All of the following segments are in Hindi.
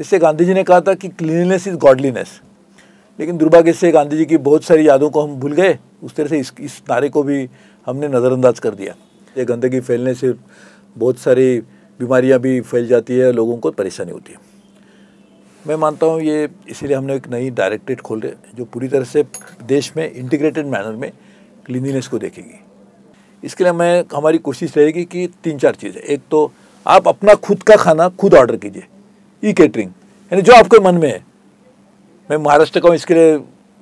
जैसे गांधी जी ने कहा था कि क्लीनलीनेस इज़ गॉडलीनेस, लेकिन दुर्भाग्य से गांधी जी की बहुत सारी यादों को हम भूल गए। उस तरह से इस नारे को भी हमने नज़रअंदाज कर दिया। ये गंदगी फैलने से बहुत सारी बीमारियां भी फैल जाती है, लोगों को परेशानी होती है। मैं मानता हूँ ये इसीलिए हमने एक नई डायरेक्टरेट खोल रहे जो पूरी तरह से देश में इंटीग्रेटेड मैनर में क्लीनलीनेस को देखेगी। इसके लिए मैं हमारी कोशिश रहेगी कि 3-4 चीज़ें। एक तो आप अपना खुद का खाना खुद ऑर्डर कीजिए, ई कैटरिंग, यानी जो आपके मन में है। मैं महाराष्ट्र का हूँ, इसके लिए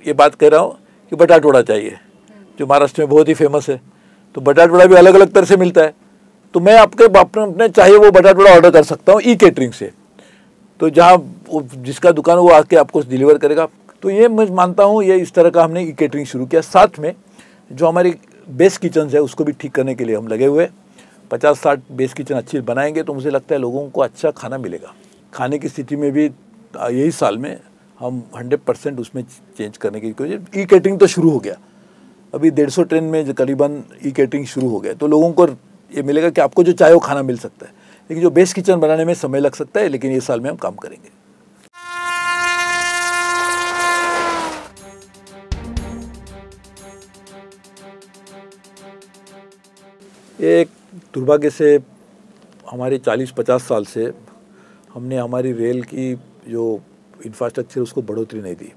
ये बात कह रहा हूँ कि बटाटा वड़ा चाहिए जो महाराष्ट्र में बहुत ही फेमस है। तो बटाटा वड़ा भी अलग अलग तरह से मिलता है, तो मैं आपके अपने चाहिए वो बटाटा वड़ा ऑर्डर कर सकता हूँ ई कैटरिंग से। तो जहाँ जिसका दुकान वो आके आपको डिलीवर करेगा। तो ये मैं मानता हूँ ये इस तरह का हमने ई कैटरिंग शुरू किया। साथ में जो हमारी बेस किचन है उसको भी ठीक करने के लिए हम लगे हुए 50-60 बेस किचन अच्छी बनाएंगे, तो मुझे लगता है लोगों को अच्छा खाना मिलेगा। खाने की स्थिति में भी यही साल में हम 100% उसमें चेंज करने की कोशिश। ई कैटरिंग तो शुरू हो गया, अभी 150 ट्रेन में करीबन ई कैटरिंग शुरू हो गया। तो लोगों को ये मिलेगा कि आपको जो चाहे वो खाना मिल सकता है, लेकिन जो बेस किचन बनाने में समय लग सकता है, लेकिन ये साल में हम काम करेंगे। एक दुर्भाग्य से हमारे 40-50 साल से हमने हमारी रेल की जो इंफ्रास्ट्रक्चर उसको बढ़ोतरी नहीं दी,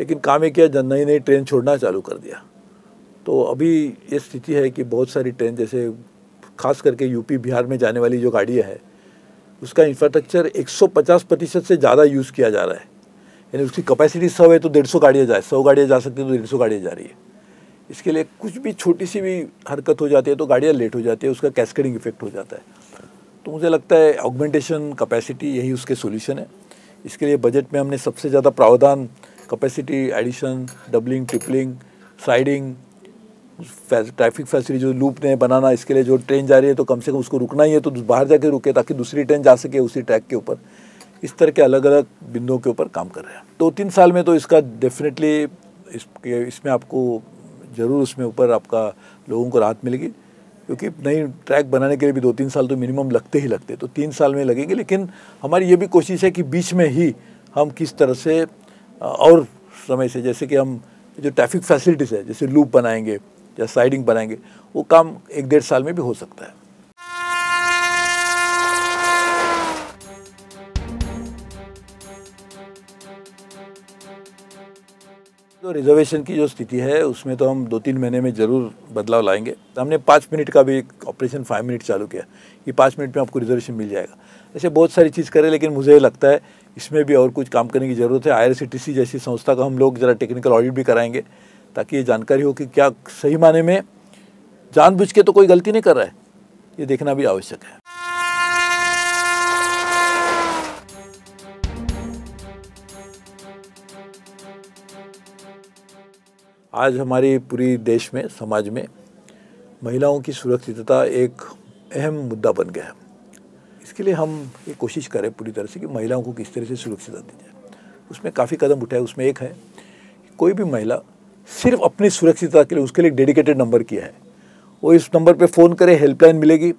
लेकिन काम ये किया नई ट्रेन छोड़ना चालू कर दिया। तो अभी ये स्थिति है कि बहुत सारी ट्रेन जैसे खास करके यूपी बिहार में जाने वाली जो गाड़ियाँ है उसका इंफ्रास्ट्रक्चर 150% से ज़्यादा यूज़ किया जा रहा है। यानी उसकी कैपेसिटी 100 है तो 150 गाड़ियाँ जाए, 100 गाड़ियाँ जा सकती हैं तो 150 गाड़ियाँ जा रही है। इसके लिए कुछ भी छोटी सी भी हरकत हो जाती है तो गाड़ियाँ लेट हो जाती है, उसका कैस्केडिंग इफेक्ट हो जाता है। तो मुझे लगता है ऑगमेंटेशन कैपेसिटी यही उसके सोल्यूशन है। इसके लिए बजट में हमने सबसे ज़्यादा प्रावधान capacity addition, doubling, tripling, siding, traffic facility जो लूप ने बनाना, इसके लिए जो ट्रेन जा रही है तो कम से कम उसको रुकना ही है तो बाहर जाके रुके ताकि दूसरी ट्रेन जा सके उसी ट्रैक के ऊपर। इस तरह के अलग अलग बिंदुओं के ऊपर काम कर रहे हैं। 2-3 साल में तो इसका डेफिनेटली इसमें आपको ज़रूर उसमें ऊपर आपका लोगों को राहत मिलेगी, क्योंकि नई ट्रैक बनाने के लिए भी 2-3 साल तो मिनिमम लगते ही लगते, तो 3 साल में लगेंगे। लेकिन हमारी ये भी कोशिश है कि बीच में ही हम किस तरह से और समय से जैसे कि हम जो ट्रैफिक फैसिलिटीज़ है जैसे लूप बनाएंगे या साइडिंग बनाएंगे, वो काम 1-1.5 साल में भी हो सकता है। जो रिजर्वेशन की जो स्थिति है उसमें तो हम 2-3 महीने में ज़रूर बदलाव लाएंगे। हमने 5 मिनट का भी ऑपरेशन 5 मिनट चालू किया कि 5 मिनट में आपको रिजर्वेशन मिल जाएगा। ऐसे बहुत सारी चीज़ करें, लेकिन मुझे लगता है इसमें भी और कुछ काम करने की ज़रूरत है। IRCTC जैसी संस्था का हम लोग ज़रा टेक्निकल ऑडिट भी कराएंगे ताकि ये जानकारी हो कि क्या सही माने में जानबूझ के तो कोई गलती नहीं कर रहा है, ये देखना भी आवश्यक है। आज हमारी पूरी देश में समाज में महिलाओं की सुरक्षितता एक अहम मुद्दा बन गया है। इसके लिए हम ये कोशिश करें पूरी तरह से कि महिलाओं को किस तरह से सुरक्षितता दी जाए। उसमें काफ़ी कदम उठाए। उसमें एक है कि कोई भी महिला सिर्फ अपनी सुरक्षितता के लिए उसके लिए डेडिकेटेड नंबर किया है, वो इस नंबर पर फ़ोन करें, हेल्पलाइन मिलेगी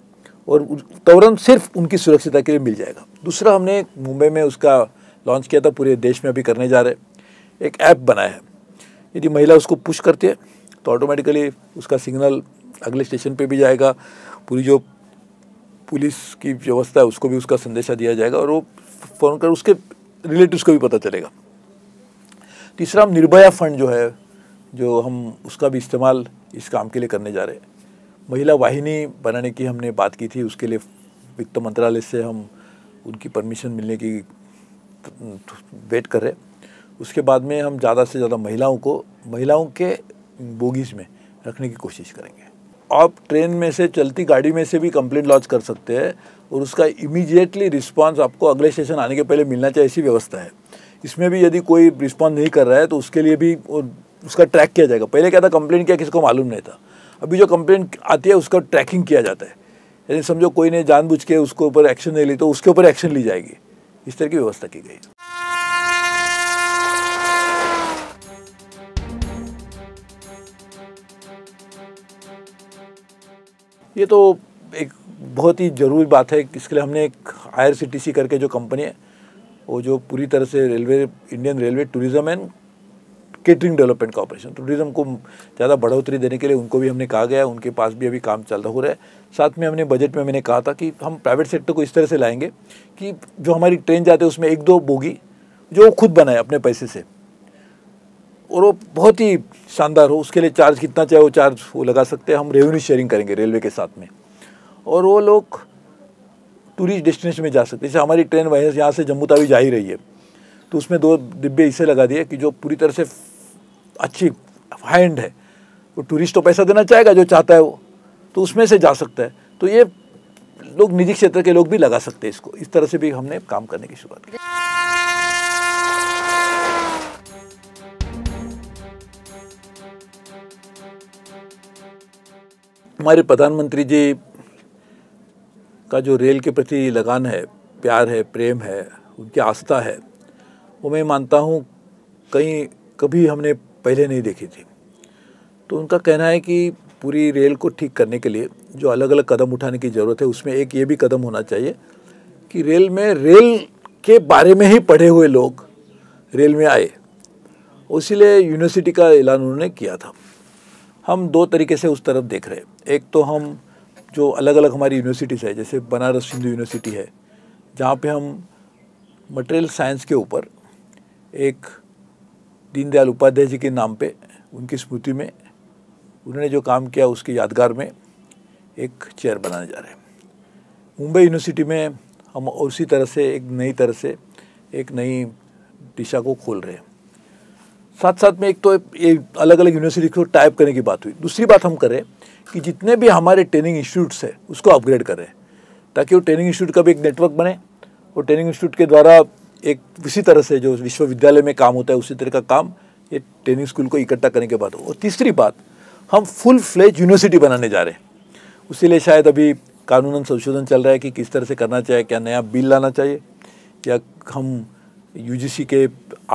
और तुरंत सिर्फ उनकी सुरक्षितता के लिए मिल जाएगा। दूसरा हमने मुंबई में उसका लॉन्च किया था, पूरे देश में अभी करने जा रहे। एक ऐप बनाया है, यदि महिला उसको पुश करती है तो ऑटोमेटिकली उसका सिग्नल अगले स्टेशन पे भी जाएगा, पूरी जो पुलिस की व्यवस्था है उसको भी उसका संदेशा दिया जाएगा और वो फ़ोन कर उसके रिलेटिव्स को भी पता चलेगा। तीसरा हम निर्भया फंड जो है जो हम उसका भी इस्तेमाल इस काम के लिए करने जा रहे हैं। महिला वाहिनी बनाने की हमने बात की थी, उसके लिए वित्त मंत्रालय से हम उनकी परमिशन मिलने की वेट कर रहे हैं। उसके बाद में हम ज़्यादा से ज़्यादा महिलाओं के बोगीज़ में रखने की कोशिश करेंगे। आप ट्रेन में से चलती गाड़ी में से भी कंप्लेंट लॉन्च कर सकते हैं और उसका इमीडिएटली रिस्पांस आपको अगले स्टेशन आने के पहले मिलना चाहिए, ऐसी व्यवस्था है। इसमें भी यदि कोई रिस्पांस नहीं कर रहा है तो उसके लिए भी उसका ट्रैक किया जाएगा। पहले क्या था, कंप्लेंट किया किसी को मालूम नहीं था, अभी जो कंप्लेंट आती है उसका ट्रैकिंग किया जाता है। यानी समझो कोई ने जानबूझ के उसके ऊपर एक्शन नहीं ली तो उसके ऊपर एक्शन ली जाएगी, इस तरह की व्यवस्था की गई। ये तो एक बहुत ही ज़रूरी बात है। इसके लिए हमने एक IRCTC करके जो कंपनी है वो जो पूरी तरह से railway Indian railway tourism and catering development corporation, tourism को ज़्यादा बढ़ोतरी देने के लिए उनको भी हमने कहा गया, उनके पास भी अभी काम चल रहा है। साथ में हमने बजट में मैंने कहा था कि हम प्राइवेट सेक्टर को इस तरह से लाएंगे कि जो हमारी ट्रेन जाते हैं उसमें एक दो बोगी जो खुद बनाए अपने पैसे से और वो बहुत ही शानदार हो, उसके लिए चार्ज कितना चाहे वो चार्ज वो लगा सकते हैं। हम रेवेन्यू शेयरिंग करेंगे रेलवे के साथ में और वो लोग टूरिस्ट डेस्टिनेशन में जा सकते हैं। जैसे हमारी ट्रेन वहीं यहाँ से जम्मू तक जा ही रही है तो उसमें दो डिब्बे ऐसे लगा दिए कि जो पूरी तरह से अच्छी हाई एंड है, वो टूरिस्ट तो पैसा देना चाहेगा जो चाहता है वो, तो उसमें से जा सकता है। तो ये लोग निजी क्षेत्र के लोग भी लगा सकते हैं इसको, इस तरह से भी हमने काम करने की शुरुआत की। हमारे प्रधानमंत्री जी का जो रेल के प्रति लगान है, प्यार है, प्रेम है, उनकी आस्था है, वो मैं मानता हूँ कहीं कभी हमने पहले नहीं देखी थी। तो उनका कहना है कि पूरी रेल को ठीक करने के लिए जो अलग अलग कदम उठाने की ज़रूरत है उसमें एक ये भी कदम होना चाहिए कि रेल में रेल के बारे में ही पढ़े हुए लोग रेल में आए। इसीलिए यूनिवर्सिटी का ऐलान उन्होंने किया था। हम दो तरीके से उस तरफ देख रहे हैं। एक तो हम जो अलग अलग हमारी यूनिवर्सिटीज़ है, जैसे बनारस हिंदू यूनिवर्सिटी है जहाँ पे हम मटेरियल साइंस के ऊपर एक दीनदयाल उपाध्याय जी के नाम पे उनकी स्मृति में उन्होंने जो काम किया उसकी यादगार में एक चेयर बनाने जा रहे हैं। मुंबई यूनिवर्सिटी में हम उसी तरह से एक नई तरह से एक नई दिशा को खोल रहे हैं। साथ साथ में एक तो ये अलग अलग यूनिवर्सिटी को टाइप करने की बात हुई। दूसरी बात हम करें कि जितने भी हमारे ट्रेनिंग इंस्टीट्यूट्स हैं उसको अपग्रेड करें ताकि वो ट्रेनिंग इंस्टीट्यूट का भी एक नेटवर्क बने और ट्रेनिंग इंस्टीट्यूट के द्वारा एक उसी तरह से जो विश्वविद्यालय में काम होता है उसी तरह का काम ये ट्रेनिंग स्कूल को इकट्ठा करने के बाद हो। और तीसरी बात, हम फुल फ्लेज यूनिवर्सिटी बनाने जा रहे हैं। उसी लिए शायद अभी कानूनन संशोधन चल रहा है कि किस तरह से करना चाहिए, क्या नया बिल लाना चाहिए या हम यू जी सी के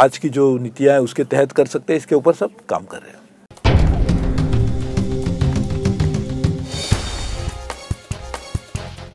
आज की जो नीतियाँ हैं उसके तहत कर सकते हैं, इसके ऊपर सब काम कर रहे हैं।